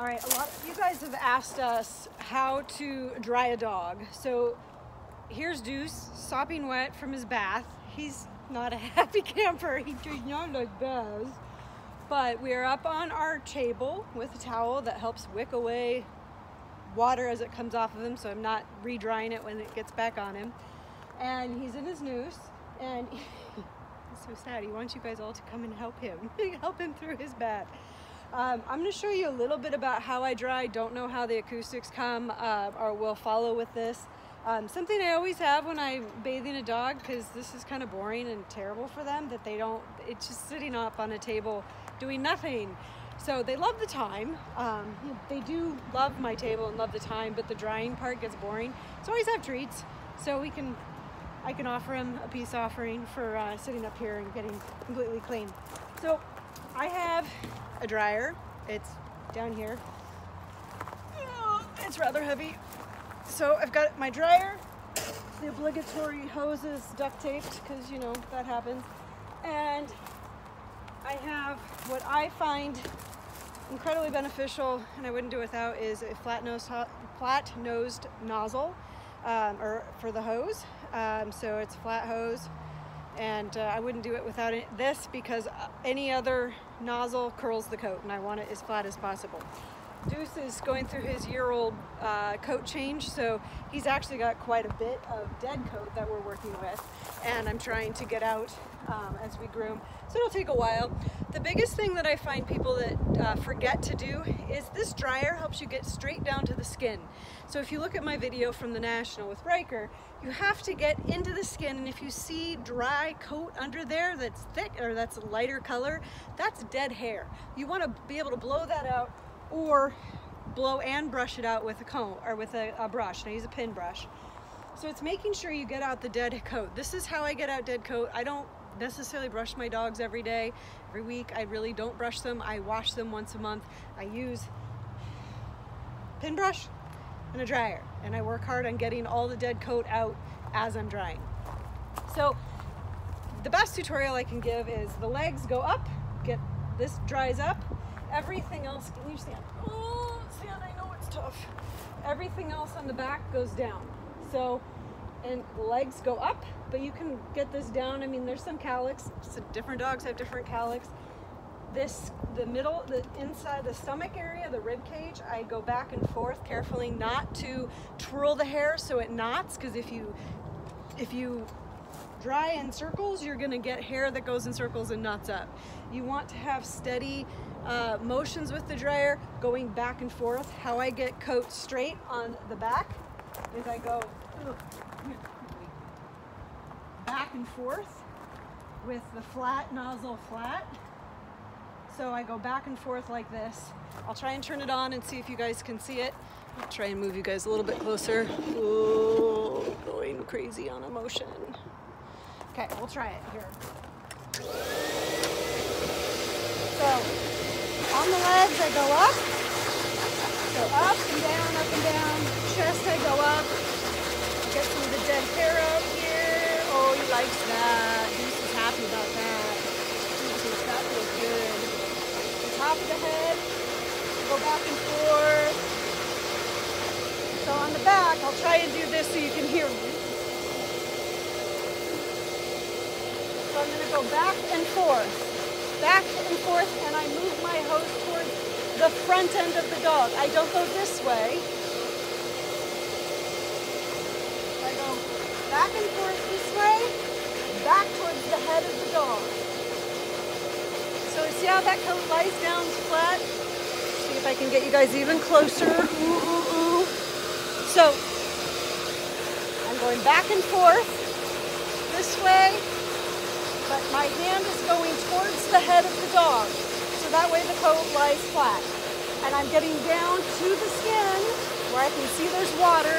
All right, a lot of you guys have asked us how to dry a dog. So here's Deuce, sopping wet from his bath. He's not a happy camper. He does not like baths. But we are up on our table with a towel that helps wick away water as it comes off of him, so I'm not re-drying it when it gets back on him. And he's in his noose, and it's so sad. He wants you guys all to come and help him, help him through his bath. I'm going to show you a little bit about how I dry. Don't know how the acoustics come or will follow with this. Something I always have when I'm bathing a dog, because this is kind of boring and terrible for them, that they don't, it's just sitting up on a table doing nothing. So they love the time. They do love my table and love the time, but the drying part gets boring. So I always have treats. So we can, I can offer them a peace offering for sitting up here and getting completely clean. So I have a dryer. It's down here. It's rather heavy. So I've got my dryer, the obligatory hoses duct taped, because you know that happens. And I have what I find incredibly beneficial, and I wouldn't do without, is a flat-nosed nozzle or for the hose. So it's a flat hose. And I wouldn't do it without this, because any other nozzle curls the coat, and I want it as flat as possible. Deuce is going through his year-old coat change, so he's actually got quite a bit of dead coat that we're working with, and I'm trying to get out as we groom, so it'll take a while. The biggest thing that I find people that forget to do is this dryer helps you get straight down to the skin. So if you look at my video from the National with Riker, you have to get into the skin, and if you see dry coat under there that's thick or that's a lighter color, that's dead hair. You want to be able to blow that out, or blow and brush it out with a comb or with a brush. And I use a pin brush. So it's making sure you get out the dead coat. This is how I get out dead coat. I don't necessarily brush my dogs every day, every week. I really don't brush them. I wash them once a month. I use pin brush and a dryer, and I work hard on getting all the dead coat out as I'm drying. So the best tutorial I can give is the legs go up, get this dries up. Everything else, can you stand? Oh, stand, I know it's tough. Everything else on the back goes down. So, and legs go up, but you can get this down. I mean, there's some calyx, so different dogs have different calyx. This, the middle, the inside, the stomach area, the rib cage, I go back and forth carefully not to twirl the hair so it knots, because if you dry in circles, you're gonna get hair that goes in circles and knots up. You want to have steady motions with the dryer, going back and forth. How I get coat straight on the back is I go back and forth with the flat nozzle flat. So I go back and forth like this. I'll try and turn it on and see if you guys can see it. I'll try and move you guys a little bit closer. Ooh, going crazy on emotion. Okay, we'll try it here. So, on the legs I go up and down, chest I go up, get some of the dead hair out here. Oh, he likes that. Deuce is happy about that. Deuce is that feels good. The top of the head, go back and forth. So on the back, I'll try and do this so you can hear me. I'm going to go back and forth, and I move my hose towards the front end of the dog. I don't go this way. I go back and forth this way, back towards the head of the dog. So see how that coat lies down flat? See if I can get you guys even closer. Ooh, ooh, ooh. So I'm going back and forth this way, but my hand is going towards the head of the dog, so that way the coat lies flat. And I'm getting down to the skin where I can see there's water,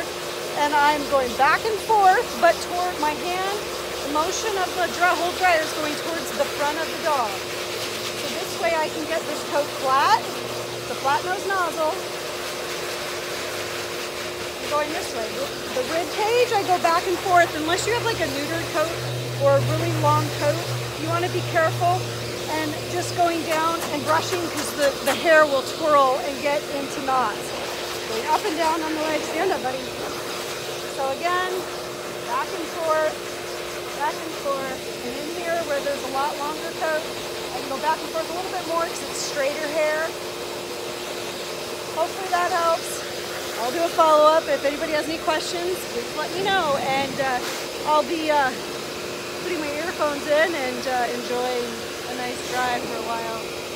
and I'm going back and forth, but toward my hand, the motion of the whole dryer is going towards the front of the dog. So this way I can get this coat flat, the flat nose nozzle. I'm going this way. The rib cage, I go back and forth, unless you have like a neutered coat, or a really long coat, you want to be careful and just going down and brushing because the hair will twirl and get into knots. Going up and down on the ledge. Stand up, buddy. So again, back and forth, and in here where there's a lot longer coat, I can go back and forth a little bit more because it's straighter hair. Hopefully that helps. I'll do a follow-up. If anybody has any questions, please let me know, and I'll be putting my earphones in and enjoying a nice drive for a while.